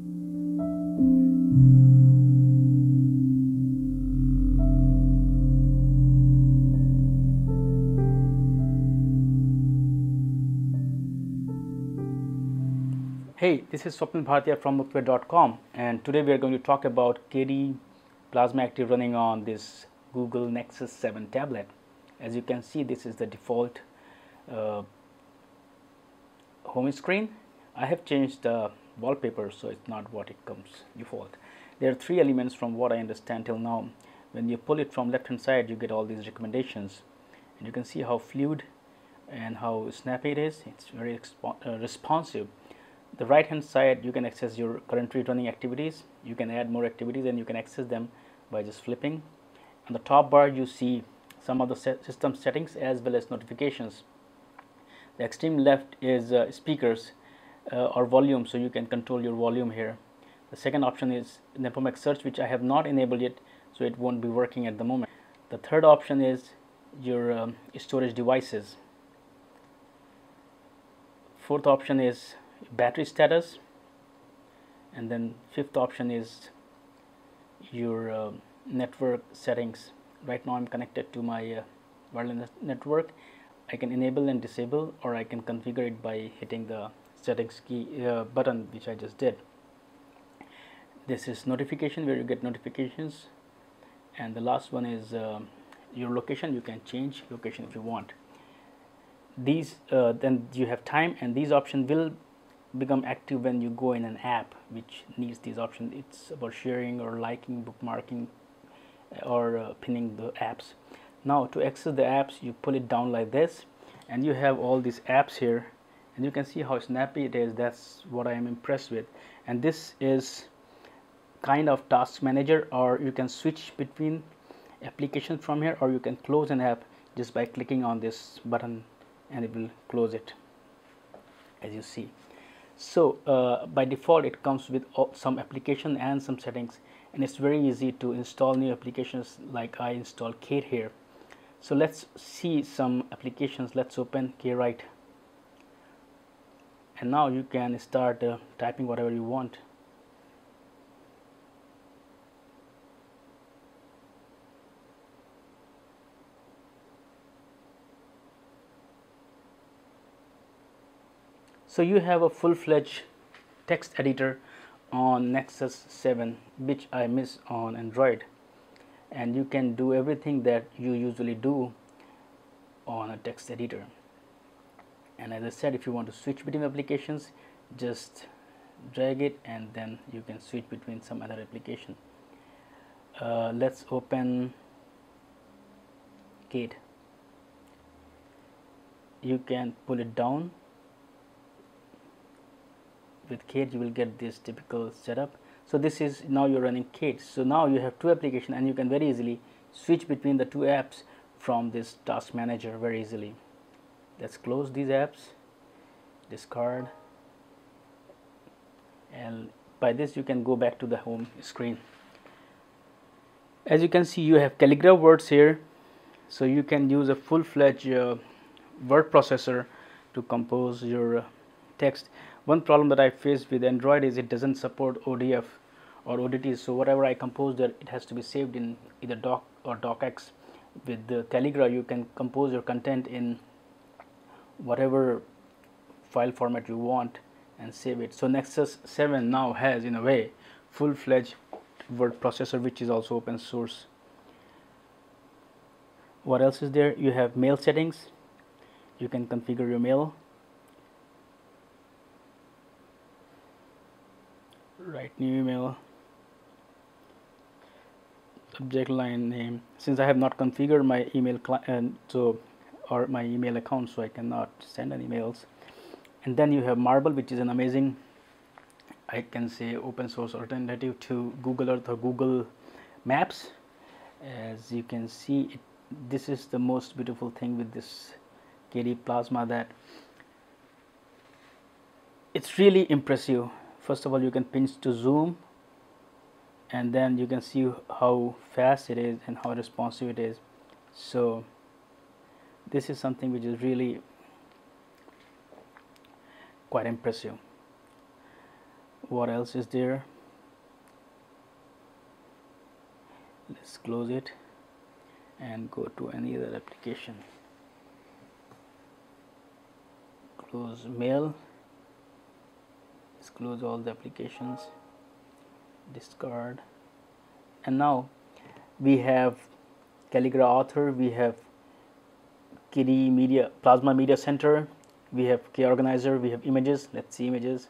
Hey, this is Swapin Bhartia from mukwe.com, and today we are going to talk about KDE Plasma Active running on this Google Nexus 7 tablet. As you can see, this is the default home screen. I have changed the wallpaper, so it's not what it comes default. There are three elements from what I understand till now. When you pull it from left hand side, you get all these recommendations, and you can see how fluid and how snappy it is. It's very responsive. The right hand side, you can access your currently running activities. You can add more activities and you can access them by just flipping. On the top bar, you see some of the system settings as well as notifications. The extreme left is speakers or volume, so you can control your volume here. The second option is Nepomuk search, which I have not enabled yet, so it won't be working at the moment. The third option is your storage devices. Fourth option is battery status, and then fifth option is your network settings. Right now I'm connected to my wireless network. I can enable and disable, or I can configure it by hitting the settings key button, which I just did. This is notification, where you get notifications, and the last one is your location. You can change location if you want. These then you have time, and these options will become active when you go in an app which needs these options. It's about sharing or liking, bookmarking, or pinning the apps. Now, to access the apps, you pull it down like this, and you have all these apps here, and you can see how snappy it is. That's what I am impressed with. And this is kind of task manager, or you can switch between applications from here, or you can close an app just by clicking on this button and it will close it, as you see. So by default, it comes with some application and some settings, and it's very easy to install new applications, like I installed Kate here. So let's see some applications. Let's open kwrite, and now you can start typing whatever you want. So you have a full-fledged text editor on Nexus 7, which I miss on Android, and you can do everything that you usually do on a text editor. And as I said, if you want to switch between applications, just drag it, and then you can switch between some other application. Let's open Kate. You can pull it down. With Kate, you will get this typical setup. So this is, now you're running Kate. So now you have two applications, and you can very easily switch between the two apps from this task manager very easily. Let's close these apps, discard, and by this you can go back to the home screen. As you can see, you have Calligra words here, so you can use a full-fledged word processor to compose your text. One problem that I faced with Android is it doesn't support ODF or ODT, so whatever I compose there, it has to be saved in either doc or docx. With the Calligra, you can compose your content in whatever file format you want and save it. So Nexus 7 now has, in a way, full-fledged word processor, which is also open source. What else is there? You have mail settings. You can configure your mail. Write new email, subject line name. Since I have not configured my email client, so, or my email account, so I cannot send any emails. And then you have Marble, which is an amazing, I can say, open source alternative to Google Earth or Google Maps. As you can see, this is the most beautiful thing with this KD Plasma, that it's really impressive. First of all, you can pinch to zoom, and then you can see how fast it is and how responsive it is. So this is something which is really quite impressive. What else is there? Let's close it and go to any other application. Close mail. Let's close all the applications. Discard. And now we have Calligra Author, we have KDE media plasma media center, we have K Organizer, we have images. Let's see images.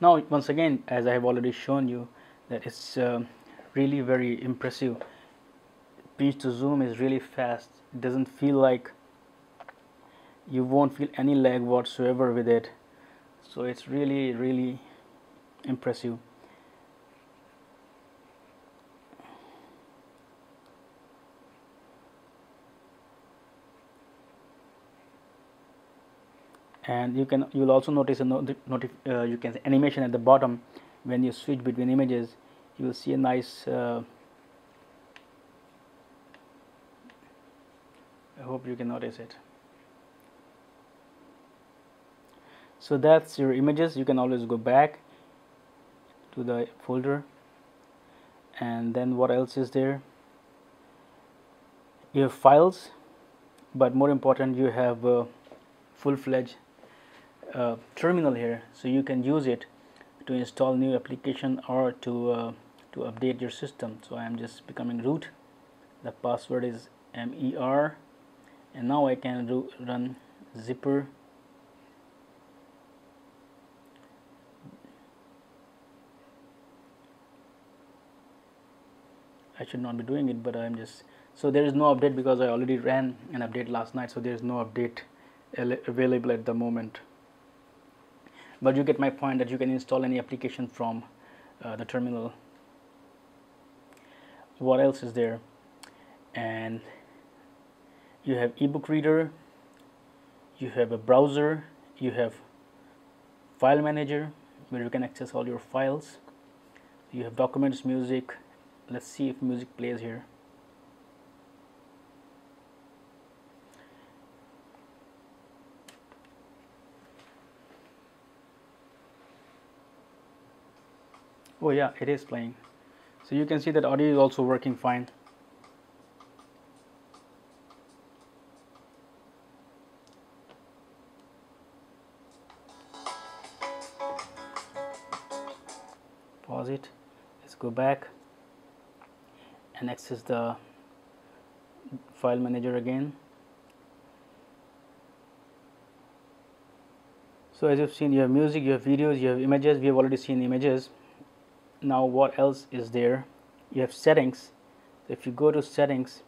Now once again, as I have already shown you, that it's really very impressive. Pinch to zoom is really fast. It doesn't feel like, you won't feel any lag whatsoever with it. So it's really impressive. And you'll also notice a animation at the bottom. When you switch between images, you will see a nice I hope you can notice it. So that's your images. You can always go back to the folder. And then what else is there? You have files, but more important, you have a full-fledged terminal here, so you can use it to install new application or to update your system. So I am just becoming root. The password is MER, and now I can run zipper . I should not be doing it, but I'm just, so there is no update because I already ran an update last night, so there is no update available at the moment. But you get my point that you can install any application from the terminal. What else is there? And you have ebook reader, you have a browser, you have file manager where you can access all your files, you have documents, music. Let's see if music plays here. Oh yeah, it is playing. So you can see that audio is also working fine. Pause it. Let's go back and access the file manager again. So as you've seen, you have music, you have videos, you have images. We have already seen images. Now what else is there? You have settings. If you go to settings,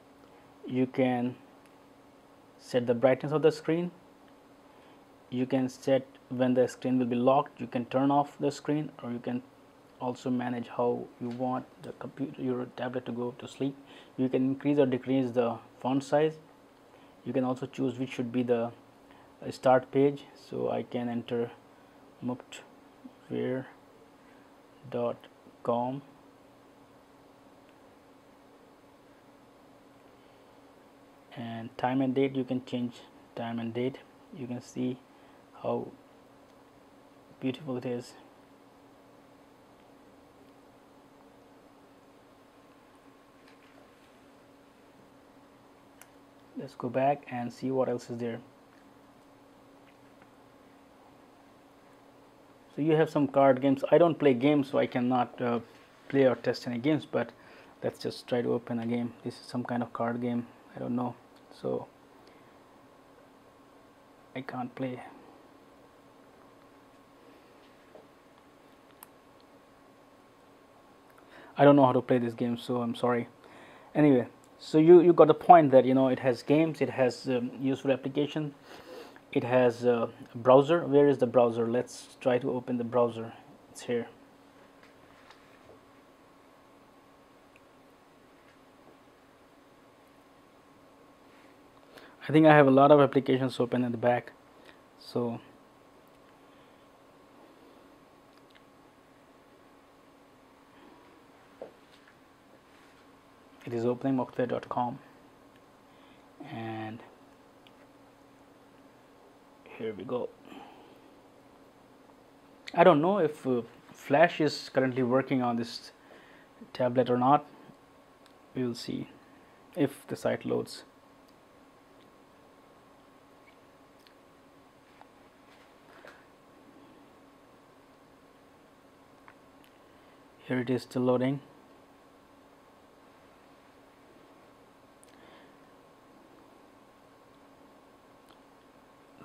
you can set the brightness of the screen. You can set when the screen will be locked. You can turn off the screen, or you can also manage how you want the computer, your tablet to go to sleep. You can increase or decrease the font size. You can also choose which should be the start page. So I can enter mukwe.com. And time and date, you can change time and date. You can see how beautiful it is. Let's go back and see what else is there. So you have some card games. I don't play games, so I cannot play or test any games, but let's just try to open a game. This is some kind of card game, I don't know, so I can't play. I don't know how to play this game, so I'm sorry. Anyway, so you got the point that, you know, it has games, it has useful application, it has a browser. Where is the browser? Let's try to open the browser. It's here. I think I have a lot of applications open at the back, so it is opening mukwe.com, and Here we go. I don't know if Flash is currently working on this tablet or not. We will see if the site loads. Here it is, still loading.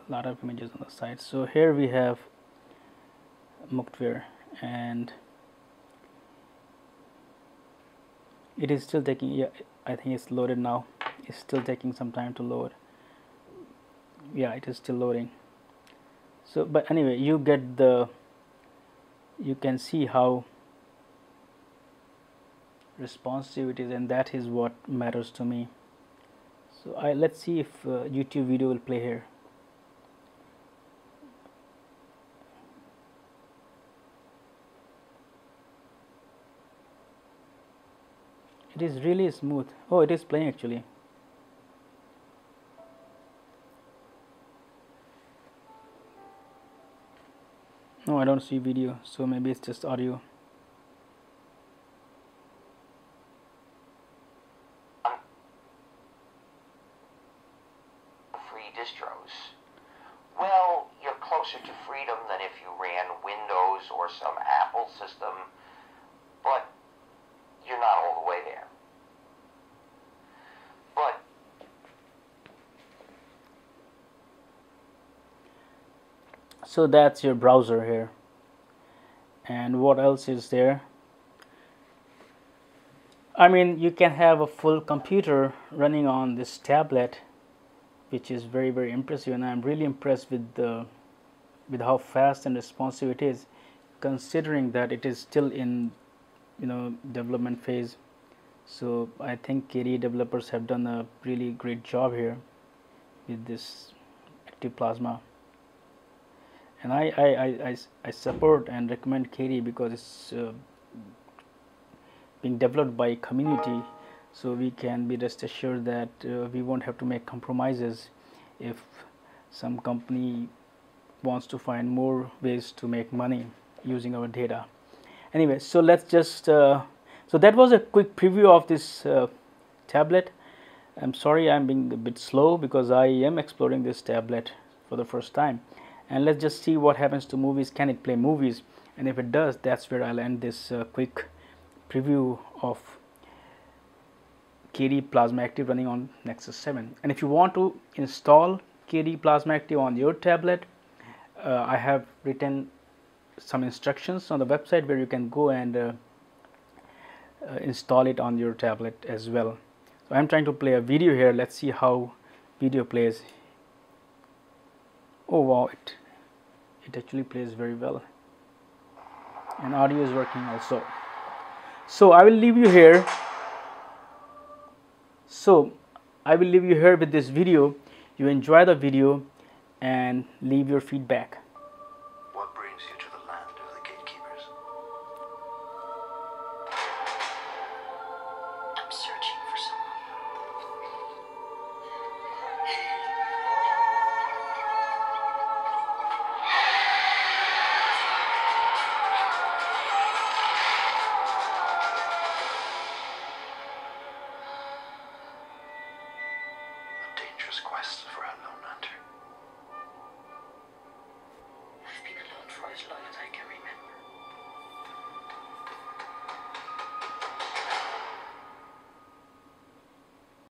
A lot of images on the site. So here we have Muktware, and it is still taking, yeah, I think it's loaded now. It's still taking some time to load. Yeah, it is still loading. So but anyway, you get the, you can see how responsive it is, and that is what matters to me. So let's see if YouTube video will play here. It is really smooth. Oh, it is playing actually. No, I don't see video, so maybe it's just audio. Free distros. Well, you're closer to freedom than if you ran Windows or some Apple system, but you're not all the way there. But so that's your browser here. And what else is there? I mean, you can have a full computer running on this tablet, which is very, very impressive, and I'm really impressed with the how fast and responsive it is, considering that it is still in, you know, development phase. So I think KDE developers have done a really great job here with this Active Plasma, and I support and recommend KDE because it's being developed by a community, so we can be rest assured that we won't have to make compromises if some company wants to find more ways to make money using our data. Anyway, so let's just so that was a quick preview of this tablet. I'm sorry I'm being a bit slow because I am exploring this tablet for the first time, and let's just see what happens to movies. Can it play movies? And if it does, that's where I'll end this quick preview of KDE Plasma Active running on Nexus 7. And if you want to install KDE Plasma Active on your tablet, I have written some instructions on the website where you can go and install it on your tablet as well. So I'm trying to play a video here. Let's see how video plays. Oh wow, it actually plays very well, and audio is working also. So I will leave you here. So I will leave you here with this video. You enjoy the video and leave your feedback.